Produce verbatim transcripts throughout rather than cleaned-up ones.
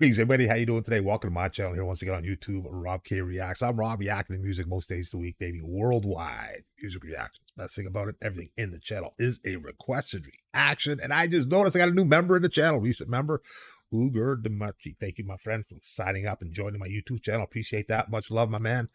Greetings everybody, how you doing today? Welcome to my channel here once again on YouTube, Rob K Reacts. I'm Rob, reacting to music most days of the week, baby, worldwide. Music reactions, best thing about it, everything in the channel is a requested reaction. And I just noticed I got a new member in the channel, recent member, Ugur Demarchi. Thank you, my friend, for signing up and joining my YouTube channel. Appreciate that. Much love, my man.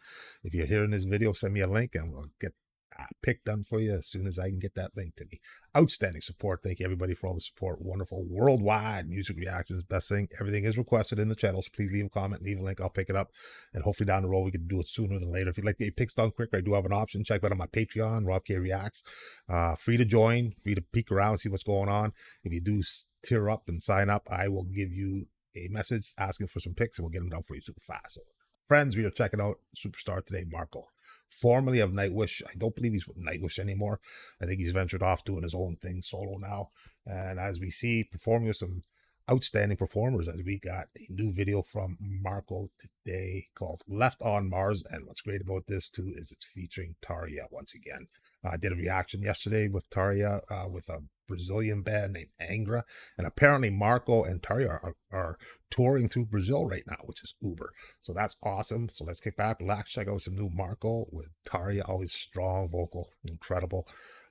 If you're hearing this video, send me a link and we'll get I picked done for you as soon as I can get that link to me. Outstanding support. Thank you everybody for all the support. Wonderful worldwide music reactions. Best thing. Everything is requested in the channels. Please leave a comment, leave a link. I'll pick it up. And hopefully down the road we can do it sooner than later. If you'd like to get your picks done quicker, I do have an option. Check that out on my Patreon, Rob K Reacts. Uh, free to join, free to peek around, see what's going on. If you do tear up and sign up, I will give you a message asking for some picks and we'll get them done for you super fast. So, friends, we are checking out superstar today, Marko, formerly of Nightwish. I don't believe he's with Nightwish anymore. I think he's ventured off doing his own thing solo now. And as we see, performing with some outstanding performers, as we got a new video from Marko today called Left on Mars. And what's great about this too is it's featuring Tarja once again. I uh, did a reaction yesterday with Tarja uh, with a Brazilian band named Angra, and apparently Marko and Tarja are, are touring through Brazil right now, which is uber, so that's awesome. So let's kick back, relax, check out some new Marko with Tarja. Always strong vocal, incredible.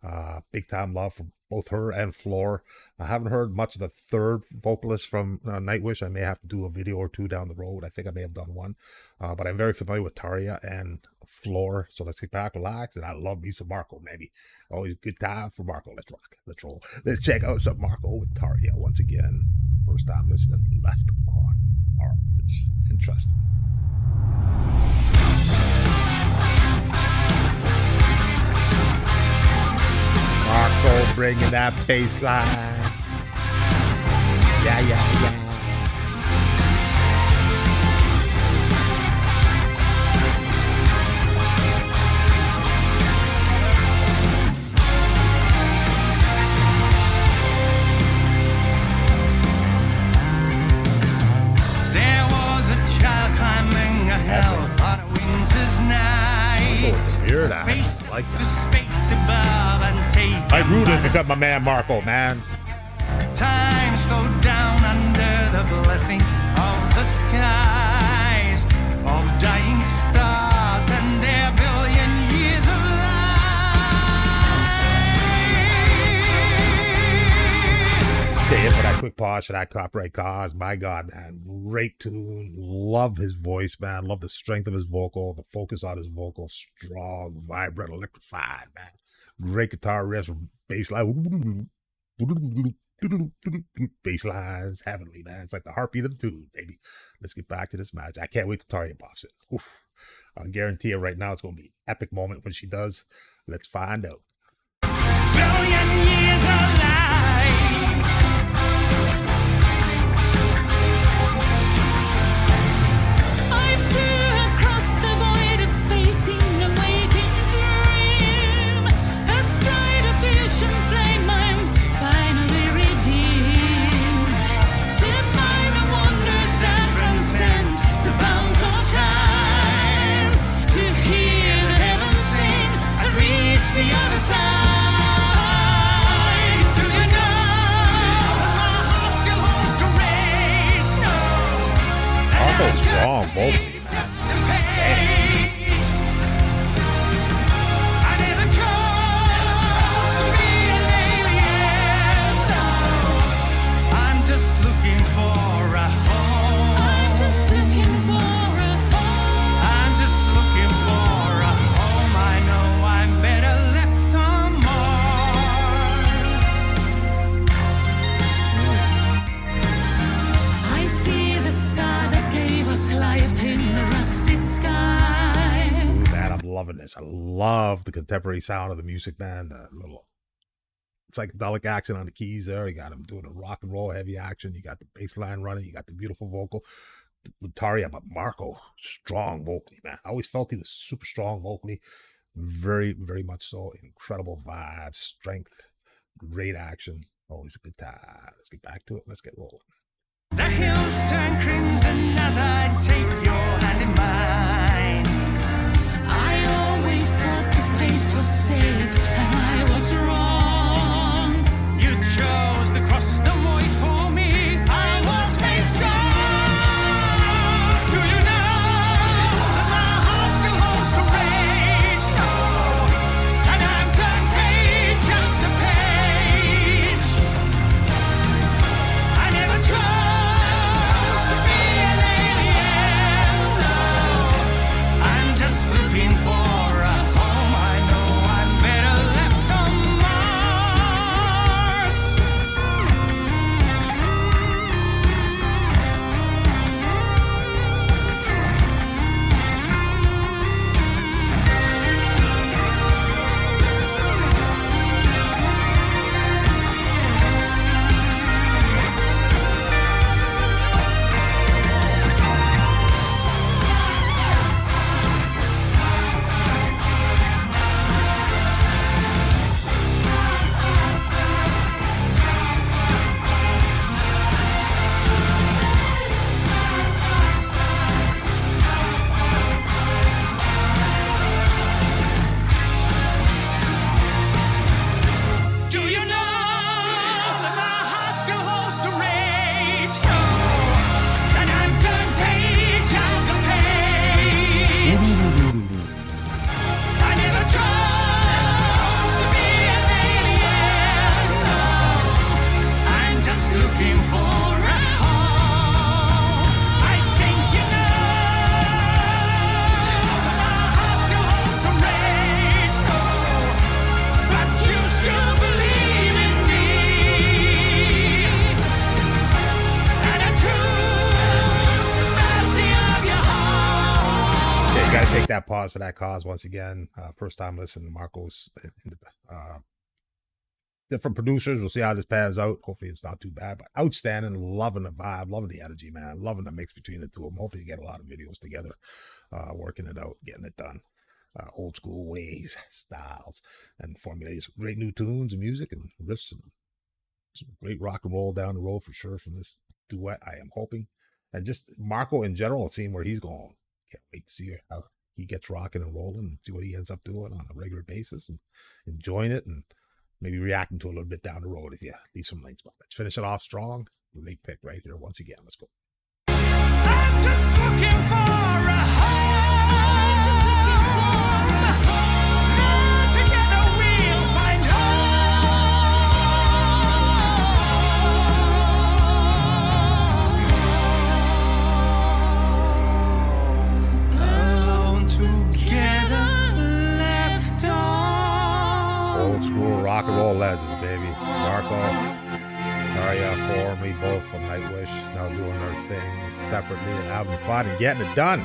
Uh big time love from both her and Floor. I haven't heard much of the third vocalist from uh, Nightwish. I may have to do a video or two down the road. I think I may have done one, uh, but I'm very familiar with Tarja and Floor. So let's get back, relax, and I love me some Marko, maybe. Always good time for Marko. Let's rock, let's roll. Let's check out some Marko with Tarja once again. First time listening, Left on Mars. Interesting. Marko bringing that bass line. Yeah, yeah, yeah. Weird, I like that. To space above and take I rooted to cut my man Marko, man. Time slowed down under the blessing of the skies, of dying stars and their billion years of life. Okay, for that quick pause, for that copyright cause, my God, man, great tune. Love his voice, man. Love the strength of his vocal, the focus on his vocal. Strong, vibrant, electrified, man. Great guitar riffs, bass line. Bass lines, heavenly, man. It's like the heartbeat of the tune, baby. Let's get back to this match. I can't wait to Tarja pops it. Oof. I guarantee you right now it's going to be an epic moment when she does. Let's find out. Billion years alive. Strong vocally, man. I'm just looking for a home. I'm just looking for a home. I'm just looking for a home. I know I'm better left on Mars. I see the star that life in the rusted sky. Ooh, man, I'm loving this. I love the contemporary sound of the music, man. The little psychedelic action on the keys there. You got him doing a rock and roll heavy action. You got the bass line running. You got the beautiful vocal. With Tarja, but Marko, strong vocally, man. I always felt he was super strong vocally. Very, very much so. Incredible vibe, strength, great action. Always a good time. Let's get back to it. Let's get rolling. The hills turn crimson as I take your hand in mine. I always thought this place was safe, and I was wrong. You chose to cross the void for me. I was made strong. Take that pause for that cause once again. Uh, first time listening to Marko's uh, different producers. We'll see how this pans out. Hopefully it's not too bad, but outstanding. Loving the vibe, loving the energy, man. Loving the mix between the two of them. Hopefully you get a lot of videos together, uh, working it out, getting it done. Uh, old school ways, styles, and formulates great new tunes and music and riffs and some great rock and roll down the road for sure from this duet, I am hoping. And just Marko in general, seeing where he's going. Can't wait to see how he gets rocking and rolling and see what he ends up doing on a regular basis and enjoying it and maybe reacting to a little bit down the road if you leave some links. But let's finish it off strong. The late pick right here once again. Let's go. I'm just looking for a rock and roll legends, baby. Marko, Tarja, formerly both from Nightwish, now doing their thing separately and having fun and getting it done.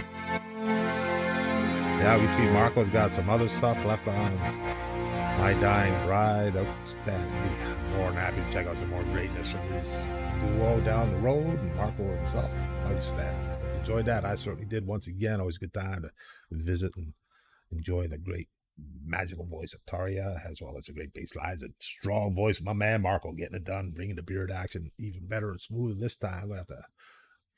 Yeah, we see Marko's got some other stuff left on My Dying Bride. Outstanding. More than happy to check out some more greatness from this duo down the road. And Marko himself, outstanding. Enjoyed that. I certainly did once again. Always a good time to visit and enjoy the great magical voice of Tarja, as well as a great bass lines, a strong voice. My man Marko getting it done, bringing the beard action even better and smoother this time. I'm gonna have to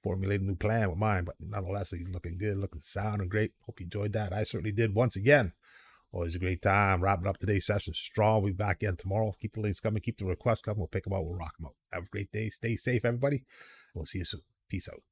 formulate a new plan with mine, but nonetheless, he's looking good, looking sound and great. Hope you enjoyed that. I certainly did once again. Always a great time wrapping up today's session strong. We'll be back in tomorrow. Keep the links coming, keep the requests coming. We'll pick them out, we'll rock them out. Have a great day. Stay safe, everybody. We'll see you soon. Peace out.